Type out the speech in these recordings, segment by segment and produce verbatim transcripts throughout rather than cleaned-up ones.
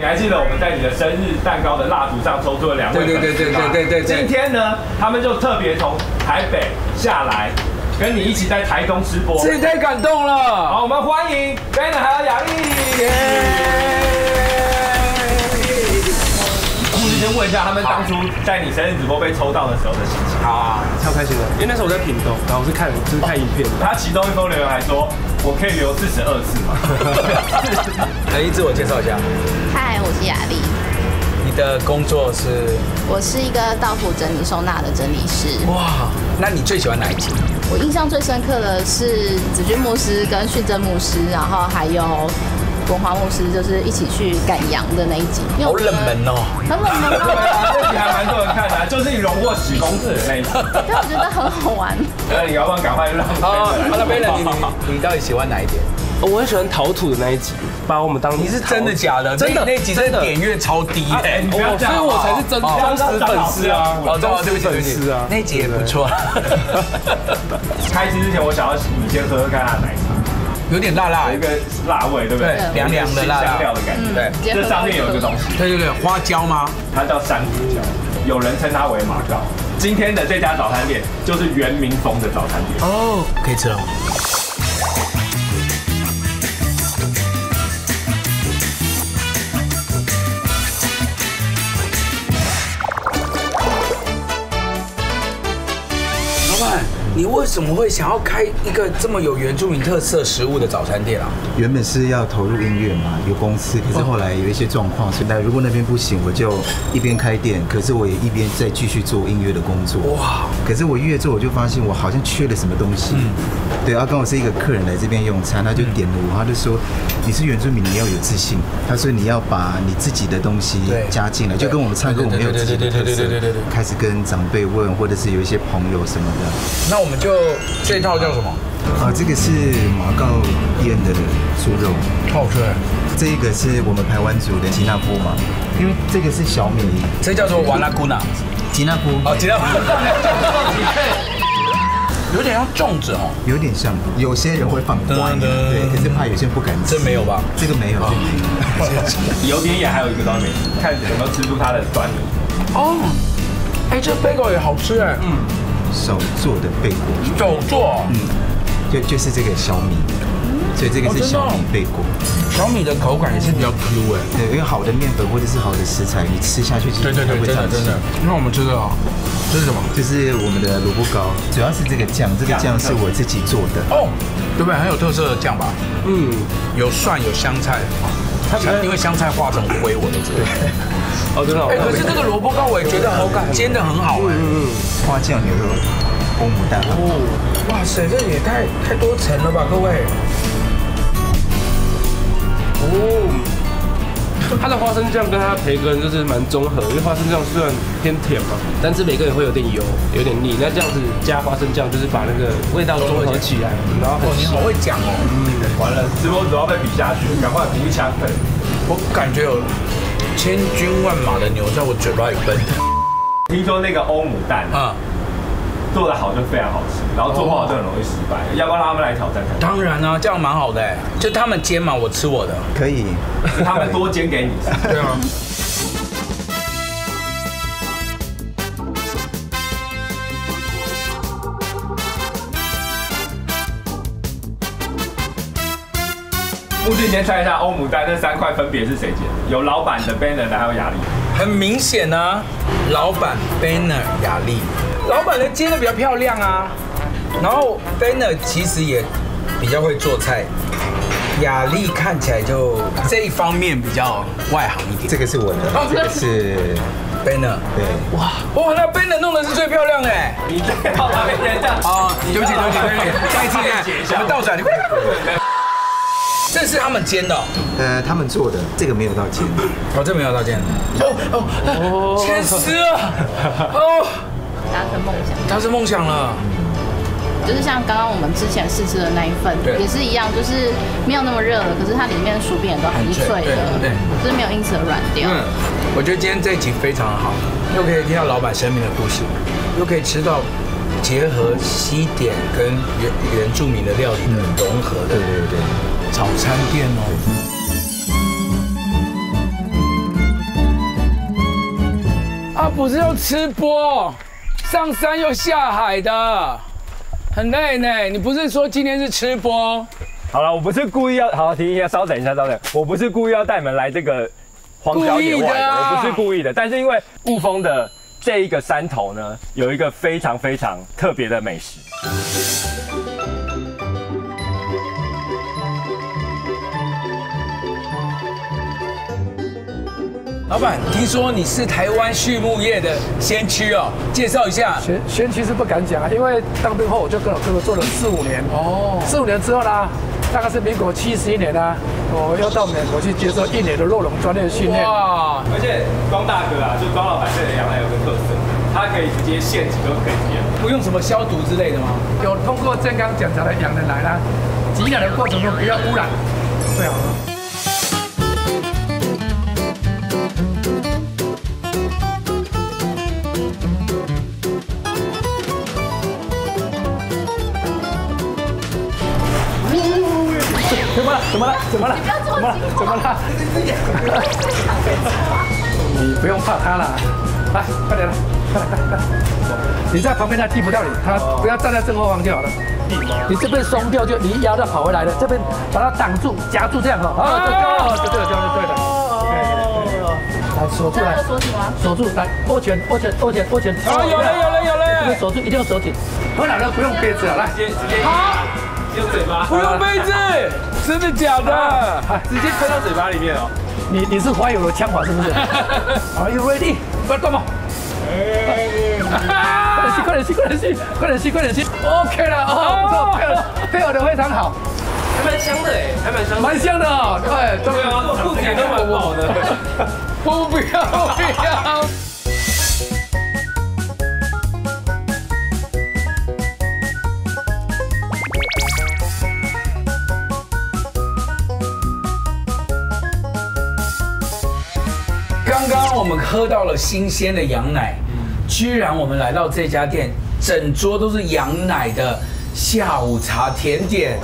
你还记得我们在你的生日蛋糕的蜡烛上抽出了两位粉丝吗？对对对对对对对。今天呢，他们就特别从台北下来，跟你一起在台东直播，这太感动了。好，我们欢迎 Ben 还有雅丽。我们先问一下他们当初在你生日直播被抽到的时候的心情。好啊，超开心的，因为那时候我在屏东，然后我是看我是看影片，他其中一封留言还说。 我可以留四十二次吗？雅丽，自我介绍一下。嗨，我是雅丽。你的工作是？我是一个到府整理收纳的整理师。哇，那你最喜欢哪一集？我印象最深刻的是子君牧师跟训正牧师，然后还有文华牧师，就是一起去赶羊的那一集。好冷门哦！很冷门哦！这集还蛮多人看的，就是你荣获许公子的那一集。但我觉得很好玩。 那你要不要赶快让？好，那贝勒，你你到底喜欢哪一点？我很喜欢陶土的那一集，把我们当你是真的假的？真的那集真的点阅超低哎，所以我才是真忠实粉丝啊！哦，对不起对不起啊，那集也不错。开始之前，我想要你先喝喝看他的奶茶，有点辣辣，有一个辣味，对不对？凉凉的辣香料的感觉。对，这上面有一个东西，对对对，花椒吗？它叫珊瑚礁，有人称它为马膏。 今天的这家早餐店就是原民风的早餐店哦，可以吃了吗？老板，你为什么会想要开一个这么有原住民特色食物的早餐店啊？原本是要投入音乐嘛，有公司，可是后来有一些状况，所以那如果那边不行，我就一边开店，可是我也一边再继续做音乐的工作。哇！可是我越做我就发现我好像缺了什么东西。嗯。对，啊，刚好是一个客人来这边用餐，他就点了我，他就说你是原住民，你要有自信。他说你要把你自己的东西加进来，就跟我们唱歌我们有自己的特色。开始跟长辈问，或者是有一些朋友什么的。那我们就这一套叫什么？ 啊，这个是马告腌的猪肉，好吃。这个是我们台湾煮的吉纳波嘛，因为这个是小米，这叫做瓦拉姑纳吉纳波。哦，吉纳波。有点像粽子哦，有点像。有些人会放瓜，对，可是怕有些人不敢吃。这没有吧？这个没有，有点野，还有一个东西，看有没有吃出它的端倪。哦，哎，这贝果也好吃哎。嗯，手做的贝果。手做。嗯。 就就是这个小米，所以这个是小米贝果。小米的口感也是比较 Q 哎，对，因为好的面粉或者是好的食材，你吃下去其实才会长肌。那我们吃的哦，这是什么？就是我们的萝卜糕，主要是这个酱，这个酱是我自己做的哦，对不对？很有特色的酱吧？嗯，有蒜有香菜，它因为香菜化成灰，我都知道。哦，真的。哎，可是这个萝卜糕我也觉得口感煎的很好哎，花酱牛肉。 公母蛋哦，哇塞，这也太太多层了吧，各位。哦，它的花生酱跟它培根就是蛮综合，因为花生酱虽然偏甜嘛，但是培根也会有点油，有点腻。那这样子加花生酱，就是把那个味道综合起来。然后，你好会讲哦。嗯，完了，直播主要被比下去，赶快补一枪粉。我感觉有千军万马的牛在我嘴巴里奔。听说那个欧姆蛋啊。 做得好就非常好吃，然后做不好就很容易失败。要不要让他们来挑战看？当然啊，这样蛮好的哎，就他们煎嘛，我吃我的。可以，他们多煎给你。对啊。目前先猜一下欧姆蛋那三块分别是谁煎的？有老板的 Banner 还有雅丽。很明显啊，老板 Banner 雅丽。 老板的煎的比较漂亮啊，然后 Banner 其实也比较会做菜，雅丽看起来就这一方面比较外行一点。这个是我的，这个是 Banner， 对，哇哇，那 Banner 弄的是最漂亮哎，你最好旁边人这样啊，对不起对不起对不起，再一次看，我们倒转，这是他们煎的，呃，他们做的，这个没有到煎，哦，这没有到煎，哦哦，煎湿了，哦。 达成梦想，达成梦想了。就是像刚刚我们之前试吃的那一份，也是一样，就是没有那么热了，可是它里面的薯饼也都很脆的，对，就是没有因此而软掉。嗯，我觉得今天这一集非常好，又可以听到老板生命的故事，又可以吃到结合西点跟原原住民的料理的融合的，对对对，早餐店哦。不是又吃播，上山又下海的，很累呢。你不是说今天是吃播？好了，我不是故意要，好，停一下，稍等一下，稍等，我不是故意要带你们来这个荒郊野外的，啊、我不是故意的。但是因为雾峰的这一个山头呢，有一个非常非常特别的美食。 老板，听说你是台湾畜牧业的先驱哦，介绍一下。先先驱是不敢讲啊，因为当兵后我就跟我哥哥做了四五年。哦。四五年之后呢，大概是民国七十一年啊，我要到美国去接受一年的肉农专业训练。哇！而且庄大哥啊，就庄老板这里羊奶有个特色，它可以直接现挤都可以腌，不用什么消毒之类的吗？有通过健康检查的羊奶来啦，挤奶的过程中不要污染，最好了。 怎么了？怎么了？怎么了？怎么了？你不用怕他了，来，快点来！你在旁边他踢不到你，他不要站在正后方就好了。你这边松掉就你腰就跑回来了，这边把它挡住、夹住这样哈。啊，对对对对对对。来锁住来，锁住来，握拳握拳握拳握拳。啊，有了有了有了！这边锁住一定要锁紧，喝奶了不用杯子了，来，直接直接。好。 用嘴巴，不用杯子，真的假的？直接吞到嘴巴里面哦。你你是怀有了枪法是不是 ？Are you ready？ 不要动嘛！快点吸，快点吸，快点吸，快点吸，快点吸 ！OK 了哦，不错，配合配合的非常好，还蛮香的哎，还蛮香，蛮香的哦，对，对啊，肚子也都蛮饱的。我不要，我不要。 我们喝到了新鲜的羊奶，居然我们来到这家店，整桌都是羊奶的下午茶甜点，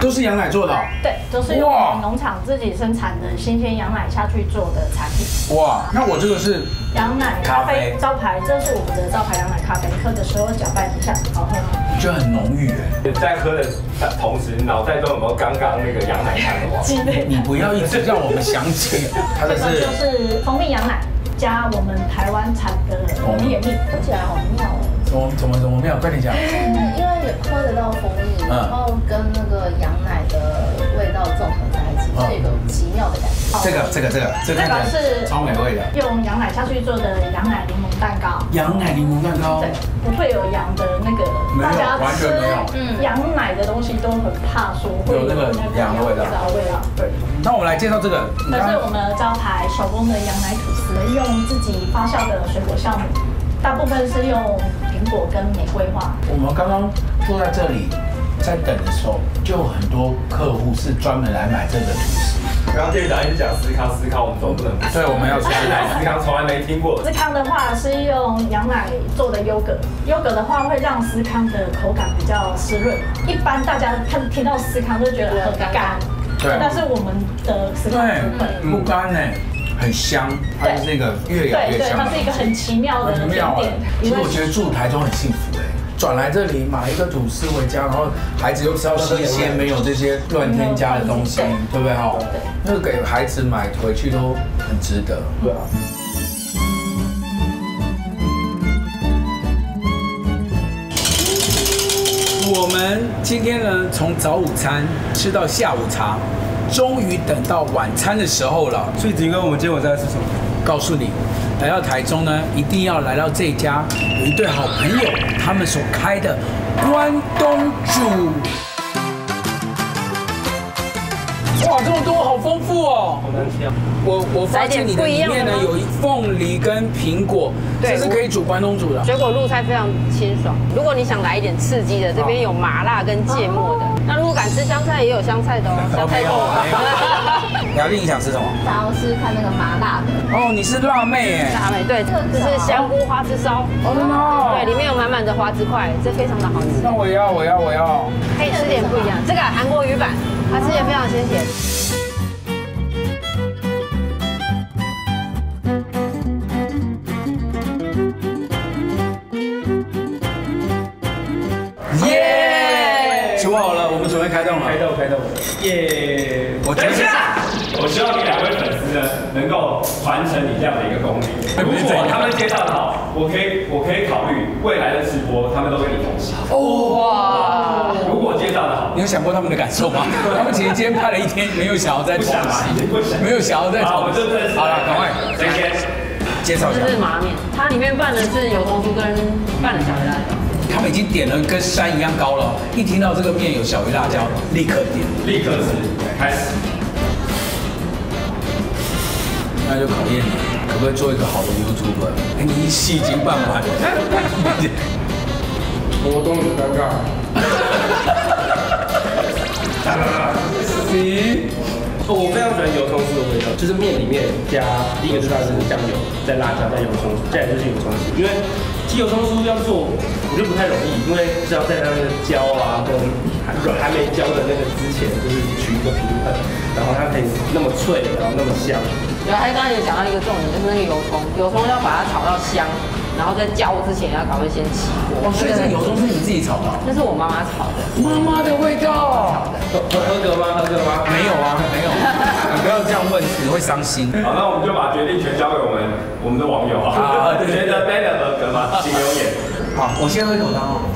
都是羊奶做的。对，都是用我们农场自己生产的新鲜羊奶下去做的产品。哇，那我这个是羊奶咖啡招牌，这是我们的招牌羊奶咖啡，喝的时候搅拌一下，好喝吗？我觉得很浓郁哎。在喝的同时，脑袋中有没有刚刚那个羊奶汤的话？你不要一直让我们想起，它的是就是蜂蜜羊奶。 加我们台湾产的蜂蜜也蜜，喝起来好妙哦！怎么怎么怎么妙？快点讲！因为喝得到蜂蜜，然后跟那个羊奶的味道综合在一起，是一个奇妙的感觉。这个这个这个这个是超美味的，用羊奶下去做的羊奶柠檬蛋糕。羊奶柠檬蛋糕，对，不会有羊的那个，大家吃羊奶的东西都很怕说会有那个羊的味道。味道对。那我们来介绍这个，这是我们招牌手工的羊奶吐司。 用自己发酵的水果酵母，大部分是用苹果跟玫瑰花。我们刚刚坐在这里，在等的时候，就有很多客户是专门来买这个吐司。刚刚店长一直讲思康思康，我们总不能对，我们要吃奶思康，从来没听过。思康的话是用羊奶做的优格，优格的话会让思康的口感比较湿润。一般大家看听到思康就觉得很干，对，但是我们的思康不干呢。 很香，它是那个越咬越香。对，它是一个很奇妙的甜点。其实我觉得住台中很幸福哎，转来这里买一个吐司回家，然后孩子又吃到新鲜，没有这些乱添加的东西，对不对哈？对，那个给孩子买回去都很值得。对啊。我们今天呢，从早午餐吃到下午茶。 终于等到晚餐的时候了，所以景哥，我们今天晚上要吃什么？告诉你，来到台中呢，一定要来到这家有一对好朋友他们所开的关东煮。哇，这么多，好丰富哦！好难吃啊！我我发现你的里面呢有凤梨跟苹果，这是可以煮关东煮的。水果入菜非常清爽。如果你想来一点刺激的，这边有麻辣跟芥末的。 那如果敢吃香菜，也有香菜的哦，香菜够了。雅丽，你想吃什么？想要吃看那个麻辣的。哦，你是辣妹哎。辣妹对，这是香菇花枝烧。哦。对，里面有满满的花枝块，这非常的好吃。那我要，我要，我要。可以吃点不一样，这个韩国鱼板，它吃也非常鲜甜。耶！我觉得，我希望你两位粉丝呢，能够完成你这样的一个功力。如果他们接到的好，我可以，我可以考虑未来的直播，他们都跟你同行。哦哇！如果接到的好，你有想过他们的感受吗？他们其实今天拍了一天，没有想要再同行，没有想要再同行。好了，赶快，谁先介绍一下？这是麻面，它里面拌的是油葱酥跟拌的小鱼辣椒。 他们已经点了跟山一样高了，一听到这个面有小鱼辣椒，立刻点，立刻吃，开始。那就考验你，可不可以做一个好的 YouTuber？ 哎，你戏已经办完了，活动很尴尬。行，我非常喜欢油葱酥的味道，就是面里面加第一个最大是酱油，再辣椒，再油葱，再来就是油葱酥，因为。 鸡油葱酥要做，我觉得不太容易，因为是要在它那个焦啊跟还没焦的那个之前，就是取一个平衡，然后它可以那么脆，然后那么香。对，还刚才有讲到一个重点，就是那个油葱，油葱要把它炒到香，然后在焦之前要搞会先起锅。哦，所以这油葱是你自己炒的？那是我妈妈炒的。妈妈的味道。合合格吗？合格吗？没有啊，没有。你不要这样问，你会伤心。好，那我们就把决定权交给我们我们的网友啊，觉得 Ben 合格吗？ 请留言。好，我先喝一口汤哦。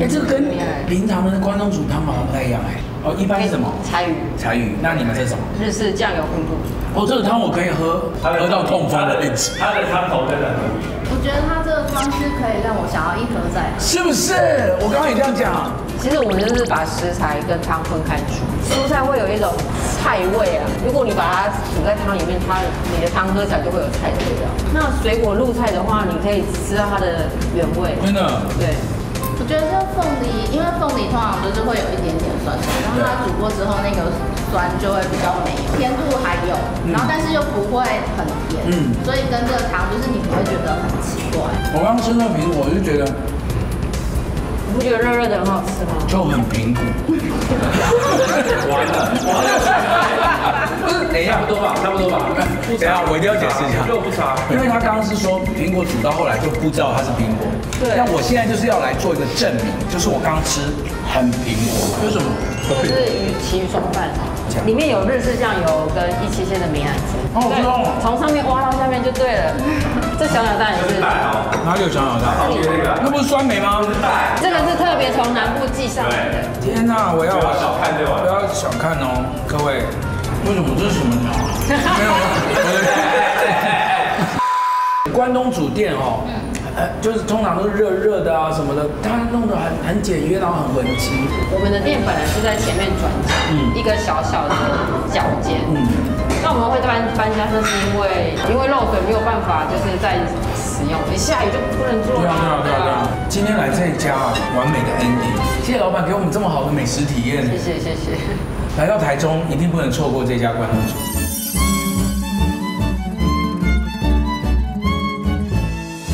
哎，这个跟平常的关东煮汤好像不太一样哎。哦，一般是什么？柴鱼。柴鱼。那你们这种？日式酱油昆布。哦，这个汤我可以喝，喝到痛风的那种。它的汤头真的很浓郁。我觉得它这个汤汁可以让我想要一盒再。是不是？我刚刚也这样讲。其实我们就是把食材跟汤分开煮，蔬菜会有一种菜味啊。如果你把它煮在汤里面，它你的汤喝起来就会有菜的味道。那水果入菜的话，你可以吃到它的原味。真的。对，我觉得凤梨，因为凤梨通常就是会有一点点酸酸，然后它煮过之后那个酸就会比较没有，甜度还有，然后但是又不会很甜，嗯，所以跟这个汤就是你不会觉得很奇怪。我刚吃那瓶，我就觉得。 你不觉得热热的很好吃吗？就很平衡。完了，完了！不是，等一下，差不多吧，差不多吧。等一下，我一定要解释一下。肉不差，因为他刚刚是说苹果煮到后来就不知道它是苹果。对。那我现在就是要来做一个证明，就是我刚吃很苹果。为什么？就是与其鱼双拌，里面有日式酱油跟一七鲜的梅奶汁。哦，对，从上面挖到下面就对了。这小鸟蛋也是。哪里有小鸟蛋？那不是酸梅吗？这个。 是特别从南部寄上来的。天哪，我要小看对吧？不要小看哦，各位。为什么这是什么鸟？没有吗？关东煮店哦，就是通常都是热热的啊什么的，它弄得很很简约，然后很文青。我们的店本来是在前面转角，一个小小的角间。嗯。那我们会搬搬家，就是因为因为漏水没有办法，就是在。 你下雨就不能做了。对啊对啊对啊！今天来这一家，完美的 ending， 谢谢老板给我们这么好的美食体验。谢谢谢谢。来到台中一定不能错过这家关东煮。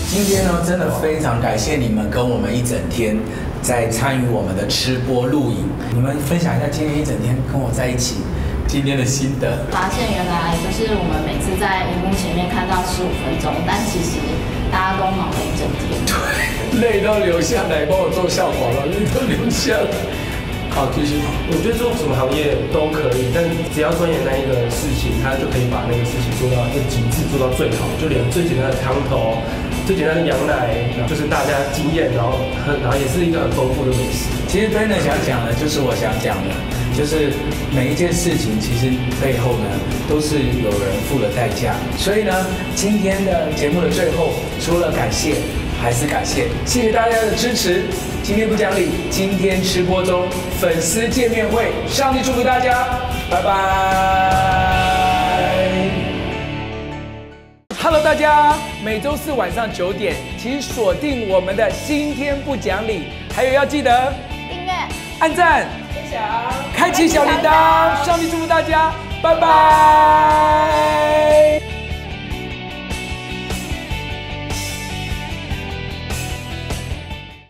今天呢，真的非常感谢你们跟我们一整天在参与我们的吃播录影。你们分享一下今天一整天跟我在一起。 今天的心得，发现原来就是我们每次在荧幕前面看到十五分钟，但其实大家都忙了一整天，对，泪都流下来，帮我做效果了，泪都流下来。好，继续。我觉得做什么行业都可以，但只要钻研那一个事情，他就可以把那个事情做到最极致，做到最好。就连最简单的汤头，最简单的羊奶，就是大家经验，然后很，然后也是一个很丰富的美食。其实 Ben 想讲的就是我想讲的。 就是每一件事情，其实背后呢都是有人付了代价。所以呢，今天的节目的最后，除了感谢，还是感谢，谢谢大家的支持。今天不讲理，今天吃播中粉丝见面会，上帝祝福大家，拜拜。Hello， 大家，每周四晚上九点，请锁定我们的《今天不讲理》，还有要记得订阅、按赞。 开启小铃铛，上帝祝福大家，拜拜。